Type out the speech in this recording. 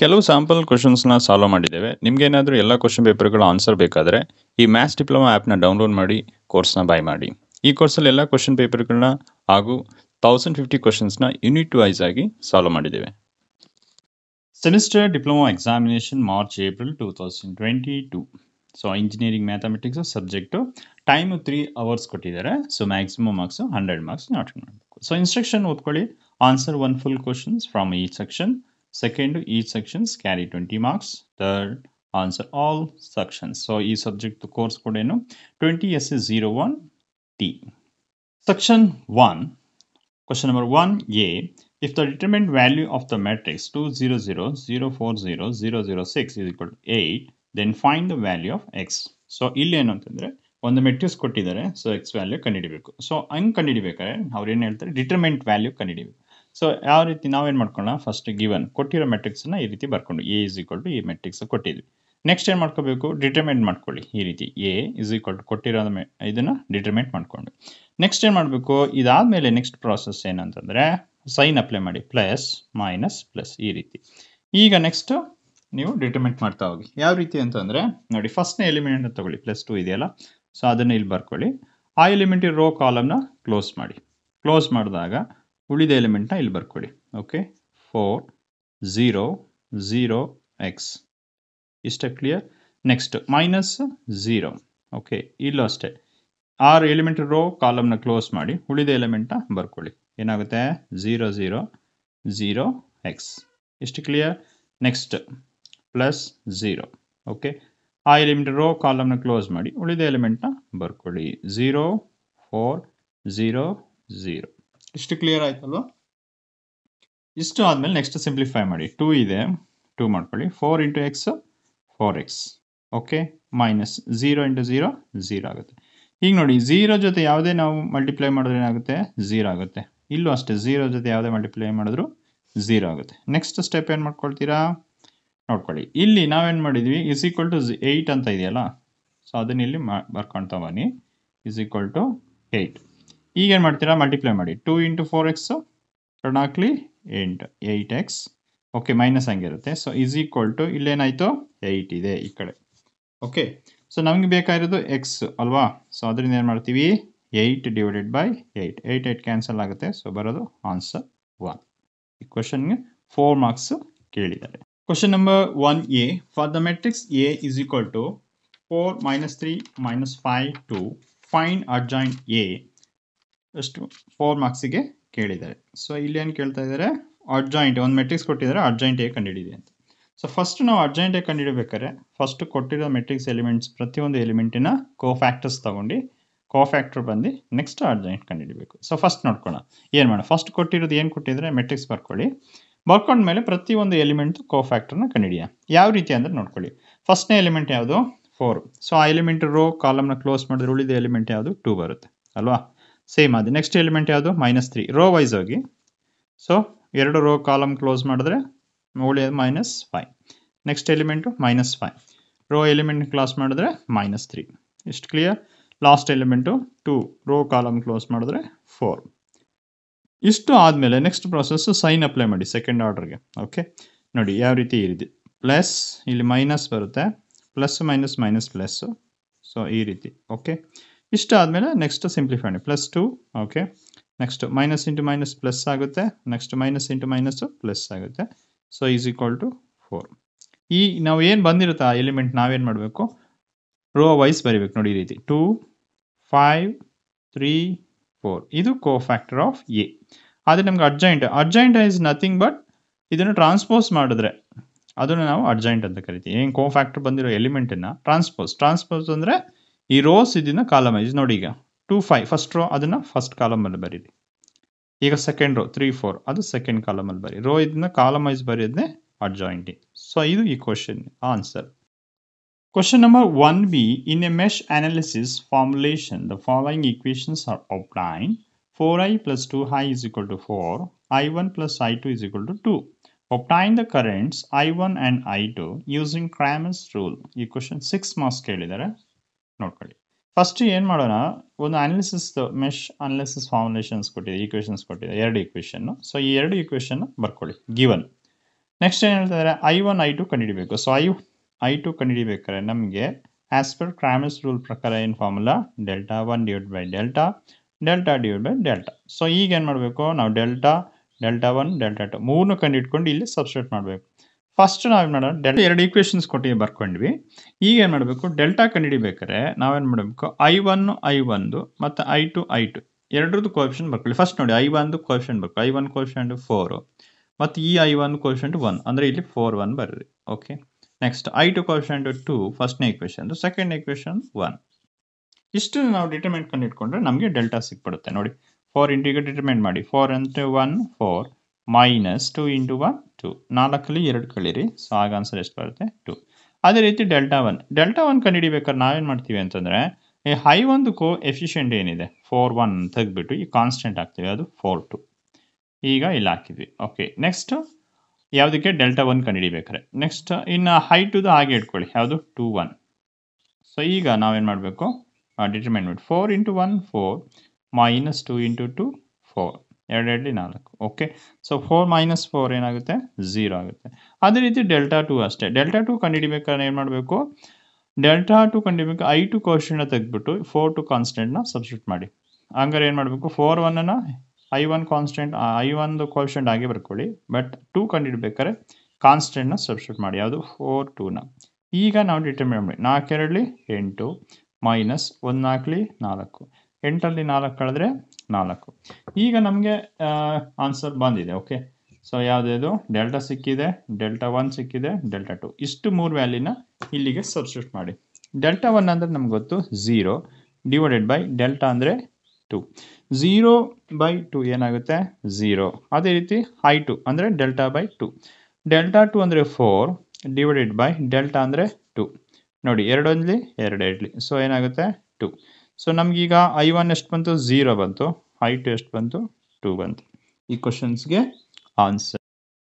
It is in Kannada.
ಕೆಲವು ಸ್ಯಾಂಪಲ್ ಕ್ವೆಶ್ಚನ್ಸ್ನ ಸಾಲ್ವ್ ಮಾಡಿದ್ದೇವೆ. ನಿಮಗೇನಾದರೂ ಎಲ್ಲ ಕ್ವೆಶ್ಚನ್ ಪೇಪರ್ಗಳ ಆನ್ಸರ್ ಬೇಕಾದರೆ ಈ ಮ್ಯಾಥ್ಸ್ ಡಿಪ್ಲೊಮಾ ಆ್ಯಪ್ನ ಡೌನ್ಲೋಡ್ ಮಾಡಿ ಕೋರ್ಸ್ನ ಬೈ ಮಾಡಿ. ಈ ಕೋರ್ಸಲ್ಲಿ ಎಲ್ಲ ಕ್ವೆಶ್ಚನ್ ಪೇಪರ್ಗಳನ್ನ ಹಾಗೂ 1050 ಕ್ವೆಶ್ಚನ್ಸ್ನ ಯೂನಿಟ್ ವೈಸ್ ಆಗಿ ಸಾಲ್ವ್ ಮಾಡಿದ್ದೇವೆ. Semester diploma examination March-April 2022. So engineering mathematics subject time 3 hours ಕೊಟ್ಟಿದ್ದಾರೆ. So maximum marks 100 marks attend ಮಾಡಬೇಕು. ಸೊ ಇನ್ಸ್ಟ್ರಕ್ಷನ್ ಓದ್ಕೊಳ್ಳಿ. Answer 1 full questions from each section. Second, each sections carry 20 marks. Third, answer all sections. So, each subject to course code 20SC01T. Section 1, question number 1A. If the determinant value of the matrix 2 0 0 0 4 0 0 0 6 is equal to 8, then find the value of x. So, ಇಲ್ಲಿ ಏನು ಅಂತಂದ್ರೆ ಒಂದು ಮ್ಯಾಟ್ರಿಕ್ಸ್ ಕೊಟ್ಟಿದ್ದಾರೆ. ಸೊ ಎಕ್ಸ್ ವ್ಯಾಲ್ಯೂ ಕಂಡುಹಿಡಿಬೇಕು. ಸೊ ಹಂಗೆ ಕಂಡುಹಿಡಿಬೇಕಾದ್ರೆ ಅವ್ರು ಏನು ಹೇಳ್ತಾರೆ, ಡಿಟರ್ಮಿನೆಂಟ್ ವ್ಯಾಲ್ಯೂ ಕಂಡುಹಿಡಿಬೇಕು. ಸೊ ಯಾವ ರೀತಿ ನಾವೇನು ಮಾಡ್ಕೊಳ್ಳೋಣ, ಫಸ್ಟ್ ಗಿವನ್ ಕೊಟ್ಟಿರೋ ಮೆಟ್ರಿಕ್ಸನ್ನ ಈ ರೀತಿ ಬರ್ಕೊಂಡು ಎ ಇಸ್ ಈಕ್ವಲ್ ಟು ಈ ಮೆಟ್ರಿಕ್ಸ್ ಕೊಟ್ಟಿದ್ವಿ. ನೆಕ್ಸ್ಟ್ ಏನು ಮಾಡ್ಕೋಬೇಕು, ಡಿಟರ್ಮೆಂಟ್ ಮಾಡ್ಕೊಳ್ಳಿ. ಈ ರೀತಿ ಎ ಇಸ್ ಈಕ್ವಲ್ ಟು ಕೊಟ್ಟಿರೋ ಇದನ್ನು ಡಿಟರ್ಮೆಂಟ್ ಮಾಡಿಕೊಂಡು ನೆಕ್ಸ್ಟ್ ಏನು ಮಾಡಬೇಕು, ಇದಾದಮೇಲೆ ನೆಕ್ಸ್ಟ್ ಪ್ರಾಸೆಸ್ ಏನಂತಂದರೆ ಸೈನ್ ಅಪ್ಲೈ ಮಾಡಿ, ಪ್ಲಸ್ ಮೈನಸ್ ಪ್ಲಸ್ ಈ ರೀತಿ. ಈಗ ನೆಕ್ಸ್ಟ್ ನೀವು ಡಿಟರ್ಮೆಂಟ್ ಮಾಡ್ತಾ ಹೋಗಿ ಯಾವ ರೀತಿ ಅಂತಂದರೆ ನೋಡಿ, ಫಸ್ಟ್ನೇ ಎಲಿಮೆಂಟನ್ನು ತೊಗೊಳ್ಳಿ, +2 ಇದೆಯಲ್ಲ, ಸೊ ಅದನ್ನು ಇಲ್ಲಿ ಬರ್ಕೊಳ್ಳಿ. ಆ ಎಲಿಮೆಂಟ್ ರೋ ಕಾಲಮ್ನ ಕ್ಲೋಸ್ ಮಾಡಿ. ಕ್ಲೋಸ್ ಮಾಡಿದಾಗ ಉಳಿದ ಎಲಿಮೆಂಟ್ನ ಇಲ್ಲಿ ಬರ್ಕೊಳ್ಳಿ. ಓಕೆ, 4 0 0 x, ಇಷ್ಟೇ ಕ್ಲಿಯರ್. ನೆಕ್ಸ್ಟ್ -0. ಓಕೆ, ಇಲ್ಲೂ ಅಷ್ಟೇ 6 ಎಲಿಮೆಂಟ್ ರೋ ಕಾಲಮ್ನ ಕ್ಲೋಸ್ ಮಾಡಿ, ಉಳಿದ ಎಲಿಮೆಂಟ್ನ ಬರ್ಕೊಳ್ಳಿ. ಏನಾಗುತ್ತೆ, 0 0 0 x, ಇಷ್ಟು ಕ್ಲಿಯರ್. ನೆಕ್ಸ್ಟ್ +0. ಓಕೆ, ಆ ಎಲಿಮೆಂಟ್ ರೋ ಕಾಲಮ್ನ ಕ್ಲೋಸ್ ಮಾಡಿ, ಉಳಿದ ಎಲಿಮೆಂಟ್ನ ಬರ್ಕೊಳ್ಳಿ. 0 4 0 0. ಇಷ್ಟು ಕ್ಲಿಯರ್ ಆಯ್ತಲ್ವಾ? ಇಷ್ಟು ಆದಮೇಲೆ ನೆಕ್ಸ್ಟ್ ಸಿಂಪ್ಲಿಫೈ ಮಾಡಿ. 2 ಇದೆ, 2 ಮಾಡ್ಕೊಳ್ಳಿ. 4 x 4 x. ಓಕೆ, -0 × 0 0 ಆಗುತ್ತೆ. ಈಗ ನೋಡಿ, 0 ಜೊತೆ ಯಾವುದೇ ನಾವು ಮಲ್ಟಿಪ್ಲೈ ಮಾಡಿದ್ರೆ ಏನಾಗುತ್ತೆ, 0 ಆಗುತ್ತೆ. ಇಲ್ಲೂ ಅಷ್ಟೇ 0 ಜೊತೆ ಯಾವುದೇ ಮಲ್ಟಿಪ್ಲೈ ಮಾಡಿದ್ರು 0 ಆಗುತ್ತೆ. ನೆಕ್ಸ್ಟ್ ಸ್ಟೆಪ್ ಏನು ಮಾಡ್ಕೊಳ್ತೀರಾ ನೋಡ್ಕೊಳ್ಳಿ. ಇಲ್ಲಿ ನಾವೇನು ಮಾಡಿದ್ವಿ, is equal to 8 ಅಂತ ಇದೆಯಲ್ಲ, ಸೊ ಅದನ್ನ ಇಲ್ಲಿ ಬರ್ಕೊಳ್ತಾ ಬನ್ನಿ, is equal to 8. ಈಗೇನು ಮಾಡ್ತೀರಾ, ಮಲ್ಟಿಪ್ಲೈ ಮಾಡಿ. 2 × 4x ಎರಡು ನಾಲ್ಕಲಿ 8x. ಓಕೆ, ಮೈನಸ್ ಹಂಗಿರುತ್ತೆ. ಸೊ is equal to ಇಲ್ಲೇನಾಯಿತು 8 ಇದೆ ಈ ಕಡೆ. ಓಕೆ, ಸೊ ನಮಗೆ ಬೇಕಾಗಿರೋದು x ಅಲ್ವಾ? ಸೊ ಅದರಿಂದ ಏನು ಮಾಡ್ತೀವಿ, 8 / 8 ಕ್ಯಾನ್ಸಲ್ ಆಗುತ್ತೆ. ಸೊ ಬರೋದು ಆನ್ಸರ್ 1. ಈ ಕ್ವಶನ್ಗೆ 4 marks ಕೇಳಿದ್ದಾರೆ. Question number 1A. For the matrix A is equal to 4 - 3 - 5 2, find adjoint A. ಅಷ್ಟು 4 marks ಕೇಳಿದ್ದಾರೆ. ಸೊ ಇಲ್ಲೇನು ಕೇಳ್ತಾ ಇದ್ದಾರೆ, ಅಡ್ಜಾಯಿಂಟ್ ಒಂದು ಮೆಟ್ರಿಕ್ಸ್ ಕೊಟ್ಟಿದ್ದಾರೆ, ಅಡ್ಜಾಯಿಂಟ್ ಎ ಕಂಡುಹಿಡಿದೆ ಅಂತ. ಸೊ ಫಸ್ಟ್ ನಾವು ಅಡ್ಜಾಯಿಂಟ್ ಎ ಕಂಡುಹಿಡಬೇಕಾದ್ರೆ ಫಸ್ಟ್ ಕೊಟ್ಟಿರೋ ಮೆಟ್ರಿಕ್ಸ್ ಎಲಿಮೆಂಟ್ಸ್ ಪ್ರತಿಯೊಂದು ಎಲಿಮೆಂಟಿನ ಕೋಫ್ಯಾಕ್ಟರ್ಸ್ ತೊಗೊಂಡು ಕೋಫ್ಯಾಕ್ಟರ್ ಬಂದು ನೆಕ್ಸ್ಟ್ ಅಡ್ಜಾಯಿಂಟ್ ಕಂಡುಹಿಡಬೇಕು. ಸೊ ಫಸ್ಟ್ ನೋಡ್ಕೋಣ ಏನು ಮಾಡೋಣ. ಫಸ್ಟ್ ಕೊಟ್ಟಿರೋದು ಏನು ಕೊಟ್ಟಿದ್ದಾರೆ, ಮೆಟ್ರಿಕ್ಸ್ ಬರ್ಕೊಳ್ಳಿ. ಬರ್ಕೊಂಡ್ಮೇಲೆ ಪ್ರತಿಯೊಂದು ಎಲಿಮೆಂಟ್ ಕೋಫ್ಯಾಕ್ಟರ್ನ ಕಂಡುಹಿಡಿಯ. ಯಾವ ರೀತಿ ಅಂದರೆ ನೋಡ್ಕೊಳ್ಳಿ, ಫಸ್ಟ್ನೇ ಎಲಿಮೆಂಟ್ ಯಾವುದು 4. ಸೊ ಆ ಎಲಿಮೆಂಟ್ ರೋ ಕಾಲಮ್ನ ಕ್ಲೋಸ್ ಮಾಡಿದ್ರೆ ಉಳಿದ ಎಲಿಮೆಂಟ್ ಯಾವುದು 2 ಬರುತ್ತೆ ಅಲ್ವಾ? ಸೇಮ್ ಅದು. ನೆಕ್ಸ್ಟ್ ಎಲಿಮೆಂಟ್ ಯಾವುದು -3. ರೋ ವೈಸ್ ಹೋಗಿ. ಸೊ 2 ರೋ ಕಾಲಮ್ ಕ್ಲೋಸ್ ಮಾಡಿದ್ರೆ ಉಳಿಯೋದು -5. Next element -5. Row element class ಮಾಡಿದ್ರೆ -3. ಇಷ್ಟು clear. Last element 2. Row column close ಮಾಡಿದ್ರೆ 4. ಇಷ್ಟು ಆದಮೇಲೆ ನೆಕ್ಸ್ಟ್ ಪ್ರಾಸೆಸ್ಸು ಸೈನ್ ಅಪ್ಲೈ ಮಾಡಿ ಸೆಕೆಂಡ್ ಆರ್ಡರ್ಗೆ. ಓಕೆ ನೋಡಿ ಯಾವ ರೀತಿ ಇರಿದೆ, ಪ್ಲಸ್ ಇಲ್ಲಿ ಮೈನಸ್ ಬರುತ್ತೆ, plus minus minus plus. So ಈ ರೀತಿ. ಓಕೆ, ಇಷ್ಟ ಆದಮೇಲೆ ನೆಕ್ಸ್ಟ್ ಸಿಂಪ್ಲಿಫೈ ಮಾಡಿ. +2. ಓಕೆ, ನೆಕ್ಸ್ಟ್ -into - ಪ್ಲಸ್ ಆಗುತ್ತೆ. ನೆಕ್ಸ್ಟ್ -into - ಪ್ಲಸ್ ಆಗುತ್ತೆ. So is equal to 4. ಈ ನಾವು ಏನು ಬಂದಿರುತ್ತೆ ಆ ಎಲಿಮೆಂಟ್ ನಾವೇನು ಮಾಡಬೇಕು, ರೋ ವೈಸ್ ಬರಿಬೇಕು. ನೋಡಿ ಈ ರೀತಿ 2 5 3 4, ಇದು ಕೋಫ್ಯಾಕ್ಟರ್ ಆಫ್ ಎ. ಆದರೆ ನಮ್ಗೆ ಅಡ್ಜಾಯಿಂಟ್ ಈಸ್ ನಥಿಂಗ್ ಬಟ್ ಇದನ್ನು ಟ್ರಾನ್ಸ್ಪೋಸ್ ಮಾಡಿದ್ರೆ ಅದನ್ನು ನಾವು ಅಡ್ಜಾಯಿಂಟ್ ಅಂತ ಕರಿತೀವಿ. ಏನು ಕೋಫ್ಯಾಕ್ಟರ್ ಬಂದಿರೋ ಎಲಿಮೆಂಟನ್ನು ಟ್ರಾನ್ಸ್ಪೋಸ್ ಅಂದರೆ ಈ ರೋಸ್ ಇದನ್ನ ಕಾಲಮ್ ಐಸ್. ನೋಡಿ ಈಗ 2 5 ಫಸ್ಟ್ ರೋ, ಅದನ್ನು ಫಸ್ಟ್ ಕಾಲಮಲ್ಲಿ ಬರೀರಿ. ಈಗ ಸೆಕೆಂಡ್ ರೋ 3 4, ಅದು ಸೆಕೆಂಡ್ ಕಾಲಮಲ್ಲಿ ಬರೀ. ರೋ ಇದನ್ನ ಕಾಲಮ್ ಐಸ್ ಬರೆಯೋದನ್ನೇ ಅಡ್ಜಾಯಿಂಟ್. ಸೊ ಇದು ಈ question answer. Question number 1B. In a mesh analysis formulation the following equations are obtain. 4i + 2i = 4. i1 + i2 = 2. Obtain the currents i1 and i2 using Cramer's rule. ಈ ಕ್ವಶನ್ 6 marks ಕೇಳಿದ್ದಾರೆ. ನೋಡ್ಕೊಳ್ಳಿ, ಫಸ್ಟ್ ಏನು ಮಾಡೋಣ, ಒಂದು ಅನಾಲಿಸಿಸ್ ಮೆಶ್ ಅನಾಲಿಸಿಸ್ ಫಾರ್ಮುಲೇಷನ್ಸ್ ಕೊಟ್ಟಿದೆ, ಈಕ್ವೇಷನ್ಸ್ ಕೊಟ್ಟಿದೆ 2 ಈಕ್ವೇಷನ್ನು. ಸೊ ಈ 2 ಈಕ್ವೇಷನ್ ಬರ್ಕೊಳ್ಳಿ. ಗಿವನ್ ನೆಕ್ಸ್ಟ್ ಏನು ಹೇಳ್ತಿದ್ದಾರೆ I1 I2 ಕಂಡುಹಿಡಿಬೇಕು. ಸೊ I2 ಕಂಡುಹಿಡಿಬೇಕಾದ್ರೆ ನಮಗೆ ಆಸ್ ಪರ್ ಕ್ರಾಮರ್ಸ್ ರೂಲ್ ಪ್ರಕಾರ ಏನು formula delta 1 divided by delta, delta divided by delta. So ಈಗ ಏನು ಮಾಡಬೇಕು ನಾವು delta 1 delta 2 ಮೂರನ್ನು ಕಂಡುಹಿಡ್ಕೊಂಡು ಇಲ್ಲಿ ಸಬ್ಸ್ಟಿಟ್ಯೂಟ್ ಮಾಡಬೇಕು. ಫಸ್ಟ್ ನಾವೇನು ಮಾಡೋಣ ಡೆಲ್ಟಾ ಎರಡು ಈಕ್ವೇಷನ್ಸ್ ಕೊಟ್ಟು ಬರ್ಕೊಂಡ್ವಿ. ಈಗ ಏನು ಮಾಡಬೇಕು ಡೆಲ್ಟಾ ಕಂಡುಹಿಡಿಬೇಕಾದ್ರೆ ನಾವೇನು ಮಾಡಬೇಕು I1 I1 ಮತ್ತು I2 I2 ಎರಡರದ್ದು ಕೋಎಫಿಷಿಯೆಂಟ್ ಬರ್ಕೊಳ್ಳಿ. ಫಸ್ಟ್ ನೋಡಿ I1 ಕೋಎಫಿಷಿಯೆಂಟ್ ಬರ್ಕೊಳ್ಳಿ. I1 ಕೋಎಫಿಷಿಯೆಂಟ್ 4 ಮತ್ತು ಈ I1 ಕೋಎಫಿಷಿಯೆಂಟ್ 1 ಅಂದರೆ ಇಲ್ಲಿ 4 1 ಬರಲಿ. ಓಕೆ ನೆಕ್ಸ್ಟ್ I2 ಕೋಎಫಿಷಿಯೆಂಟ್ 2 ಫಸ್ಟ್ನೇ ಈಕ್ವೇಷನ್, ಸೆಕೆಂಡ್ ಈಕ್ವೇಷನ್ 1. ಇಷ್ಟು ನಾವು ಡಿಟರ್ಮೆಂಟ್ ಕಂಡುಹಿಡ್ಕೊಂಡ್ರೆ ನಮಗೆ ಡೆಲ್ಟಾ ಸಿಕ್ಬಿಡುತ್ತೆ. ನೋಡಿ 4 ಇಂಟಿಗೆ ಡಿಟರ್ಮೆಂಟ್ ಮಾಡಿ 4 ಅಂದರೆ 1 4 ಮೈನಸ್ 2 into 1 2, 4 ಅಲ್ಲಿ 2 ಕಳೀರಿ. ಸೊ ಆಗ ಆನ್ಸರ್ ಎಷ್ಟು ಬರುತ್ತೆ 2. ಅದೇ ರೀತಿ ಡೆಲ್ಟಾ 1 ಕಂಡುಹಿಡಿಬೇಕಾದ್ರೆ ನಾವೇನು ಮಾಡ್ತೀವಿ ಅಂತಂದರೆ ಈ I1 ಕೋ ಎಫಿಷಿಯೆಂಟ್ ಏನಿದೆ 4 1 ತೆಗೆದ್ಬಿಟ್ಟು ಈ ಕಾನ್ಸ್ಟೆಂಟ್ ಹಾಕ್ತೀವಿ, ಅದು 4 2 ಈಗ ಇಲ್ಲಿ ಹಾಕಿದ್ವಿ. ಓಕೆ ನೆಕ್ಸ್ಟ್ ಯಾವುದಕ್ಕೆ ಡೆಲ್ಟಾ 1 ಕಂಡುಹಿಡಿಬೇಕಾರೆ ನೆಕ್ಸ್ಟ್ ಇನ್ನು I2 ಹಾಗೆ ಇಟ್ಕೊಳ್ಳಿ, ಯಾವುದು 2 1. ಸೊ ಈಗ ನಾವೇನು ಮಾಡಬೇಕು ಡಿಟರ್ಮೈನ್ ಮಾಡಿ 4 into 1 4 minus 2 into 2 4, 2 2 4. Okay so 4 minus 4 ಏನಾಗುತ್ತೆ 0 ಆಗುತ್ತೆ. ಅದೇ ರೀತಿ ಡೆಲ್ಟಾ 2 ಅಷ್ಟೇ. ಡೆಲ್ಟಾ 2 ಕಂಡುಹಿಡಿಬೇಕಾದ್ರೆ ಏನು ಮಾಡಬೇಕು ಡೆಲ್ಟಾ 2 ಕಂಡುಹಿಡಿಬೇಕು I2 ಕೋಶನ ತೆಗೆದ್ಬಿಟ್ಟು 4 2 ಕಾನ್ಸ್ಟೆಂಟ್ನ ಸಬ್ಸ್ಟಿಟ್ಯೂಟ್ ಮಾಡಿ. ಹಂಗಾರೆ ಏನು ಮಾಡಬೇಕು 4 1 I1 ಕಾನ್ಸ್ಟೆಂಟ್ I1 ಕೋಶನ್ ಆಗಿ ಬರ್ಕೊಳ್ಳಿ, ಬಟ್ 2 ಕಂಡುಹಿಡಿಬೇಕಾದ್ರೆ ಕಾನ್ಸ್ಟೆಂಟ್ನ ಸಬ್ಸ್ಟಿಟ್ಯೂಟ್ ಮಾಡಿ, ಯಾವುದು 4 2ನ. ಈಗ ನಾವು ಡಿಟರ್ಮಿನ್ ಮಾಡಿ 4 2 8 ಮೈನಸ್ 1 4 4, 8 ಅಲ್ಲಿ 4 ಕಳೆದ್ರೆ 4. ಈಗ ನಮಗೆ ಆನ್ಸರ್ ಬಂದಿದೆ. ಓಕೆ ಸೊ ಯಾವುದೇದು ಡೆಲ್ಟಾ ಸಿಕ್ಕಿದೆ, ಡೆಲ್ಟಾ 1 ಸಿಕ್ಕಿದೆ, ಡೆಲ್ಟಾ 2. ಇಷ್ಟು 3 ವ್ಯಾಲ್ಯೂನ ಇಲ್ಲಿಗೆ ಸಬ್ಸ್ಟಿಟ್ಯೂಟ್ ಮಾಡಿ. ಡೆಲ್ಟಾ 1 ಅಂದರೆ ನಮ್ಗೆ ಗೊತ್ತು 0 ಡಿವೈಡೆಡ್ ಬೈ ಡೆಲ್ಟಾ ಅಂದರೆ 2, 0/2 ಏನಾಗುತ್ತೆ 0. ಅದೇ ರೀತಿ I2 ಅಂದರೆ ಡೆಲ್ಟಾ 2, ಡೆಲ್ಟಾ 2 ಅಂದರೆ 4 ಡಿವೈಡೆಡ್ ಬೈ ಡೆಲ್ಟಾ ಅಂದರೆ 2. ನೋಡಿ 2 1 2 2, ಸೊ ಏನಾಗುತ್ತೆ 2. ಸೊ ನಮಗೀಗ I1 ಎಷ್ಟು ಬಂತು 0 ಬಂತು, I2 ಎಷ್ಟು ಬಂತು 2 ಬಂತು. ಈ ಕ್ವಶನ್ಸ್ಗೆ ಆನ್ಸರ್.